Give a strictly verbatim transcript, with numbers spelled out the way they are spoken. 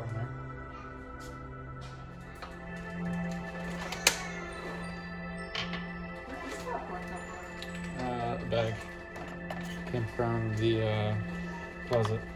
பண்ணேன். Uh, the bag came from the uh, closet.